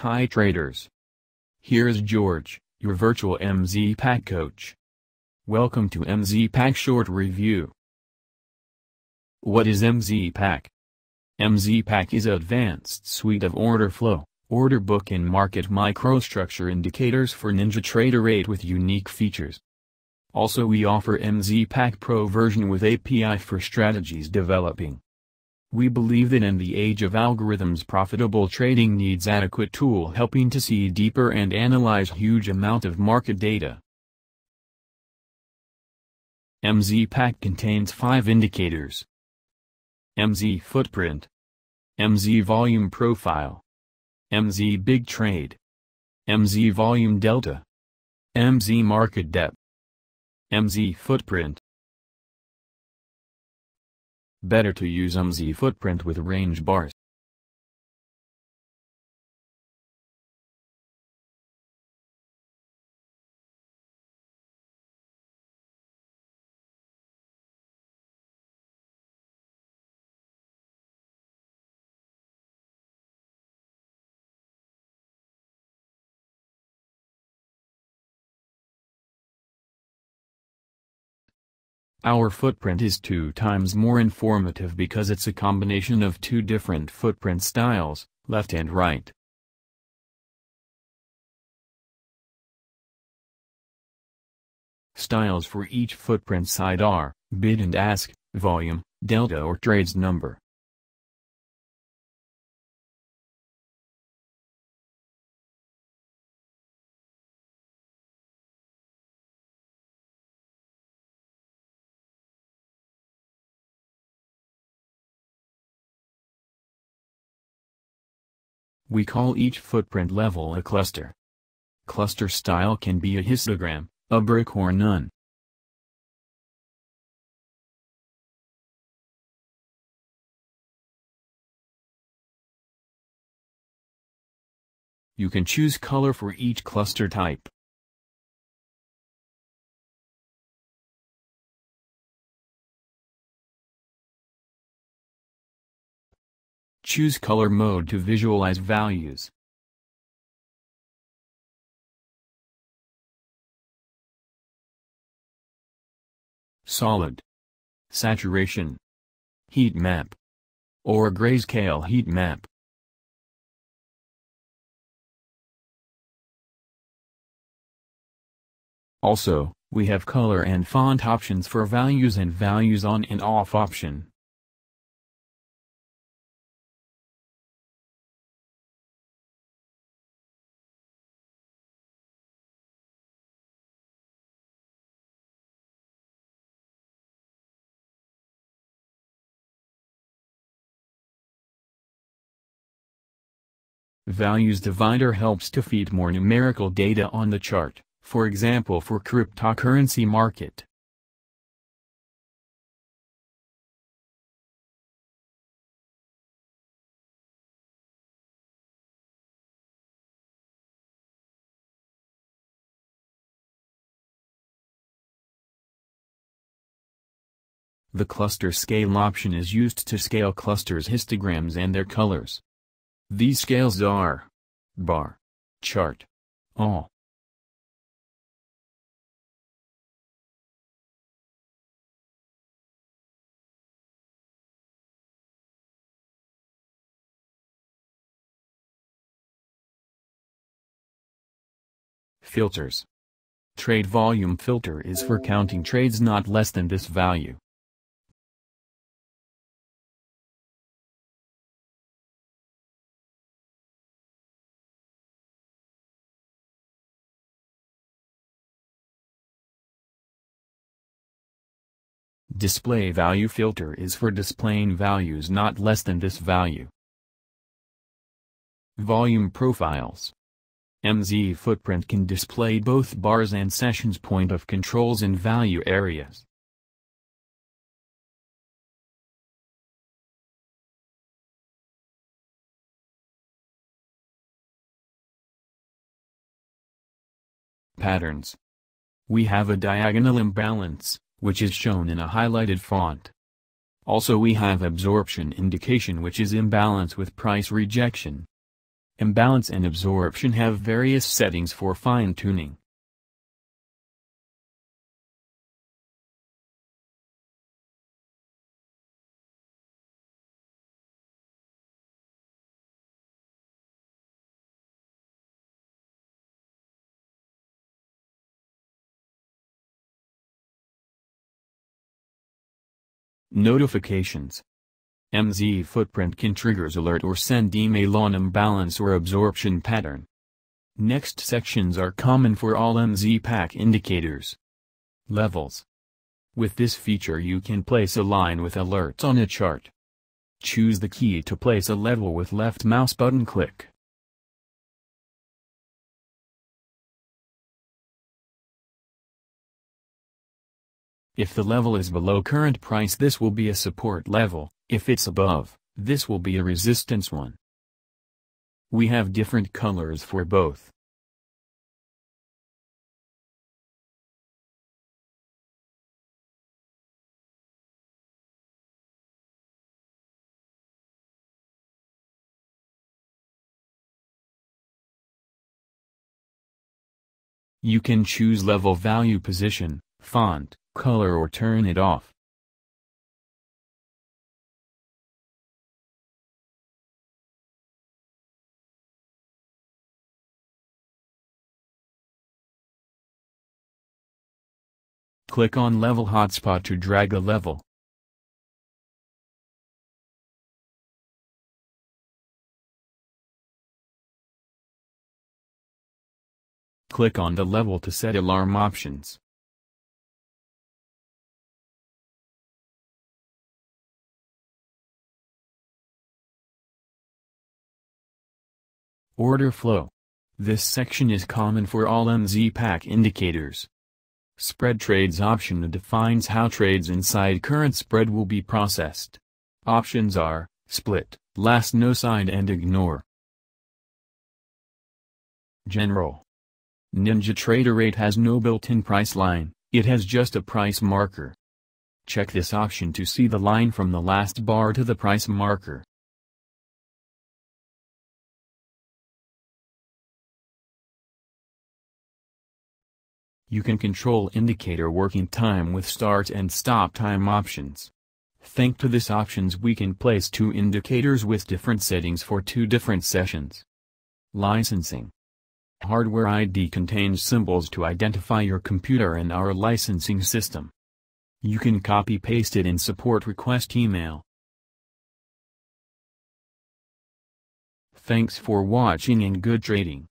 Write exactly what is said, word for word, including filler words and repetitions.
Hi traders. Here is George, your virtual MZpack coach. Welcome to MZpack short review. What is MZpack? MZpack is an advanced suite of order flow, order book and market microstructure indicators for NinjaTrader eight with unique features. Also we offer MZpack Pro version with A P I for strategies developing. We believe that in the age of algorithms, profitable trading needs adequate tool helping to see deeper and analyze huge amount of market data. MZpack contains five indicators: M Z Footprint, M Z Volume Profile, M Z Big Trade, M Z Volume Delta, M Z Market Depth. M Z Footprint. Better to use M Z Footprint with range bars. Our footprint is two times more informative because it's a combination of two different footprint styles, left and right. Styles for each footprint side are bid and ask, volume, delta or trades number. We call each footprint level a cluster. Cluster style can be a histogram, a brick or none. You can choose color for each cluster type. Choose color mode to visualize values. Solid, saturation, heat map, or grayscale heat map. Also, we have color and font options for values and values on and off option. Values divider helps to feed more numerical data on the chart, for example for cryptocurrency market. The cluster scale option is used to scale clusters' histograms and their colors. These scales are bar, chart, all. Filters. Trade volume filter is for counting trades not less than this value. Display value filter is for displaying values not less than this value. Volume profiles. M Z footprint can display both bars and sessions point of controls and value areas. Patterns. We have a diagonal imbalance, which is shown in a highlighted font. Also we have absorption indication which is imbalance with price rejection. imbalance and absorption have various settings for fine-tuning. Notifications. M Z footprint can triggers alert or send email on imbalance or absorption pattern. Next sections are common for all MZpack indicators. Levels. With this feature you can place a line with alerts on a chart. Choose the key to place a level with left mouse button click. If the level is below current price, this will be a support level. If it's above, this will be a resistance one. We have different colors for both. You can choose level, value, position, font, color, or turn it off. Click on Level Hotspot to drag a level. Click on the level to set alarm options. Order flow. This section is common for all MZpack indicators. Spread trades option defines how trades inside current spread will be processed. Options are split, last no side, and ignore. General. NinjaTrader eight has no built-in price line, it has just a price marker. Check this option to see the line from the last bar to the price marker. You can control indicator working time with start and stop time options. Thanks to this options we can place two indicators with different settings for two different sessions. Licensing. Hardware I D contains symbols to identify your computer and our licensing system. You can copy paste it in support request email. Thanks for watching and good trading.